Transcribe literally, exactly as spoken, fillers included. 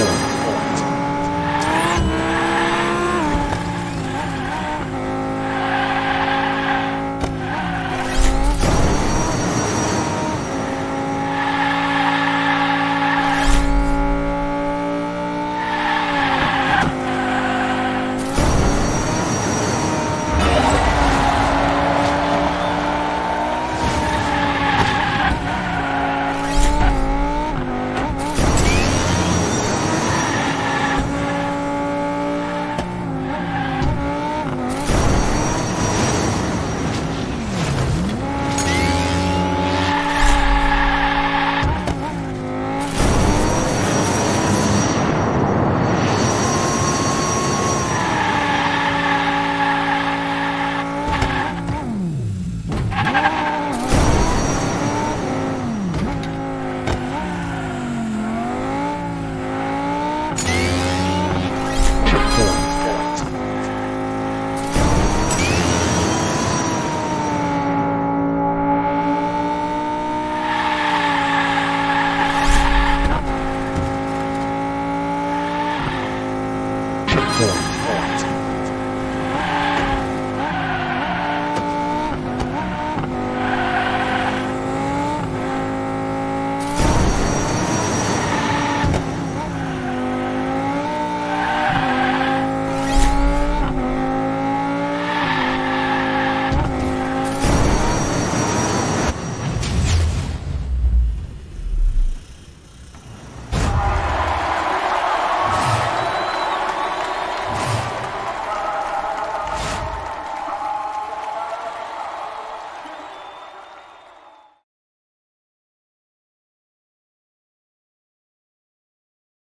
Killer.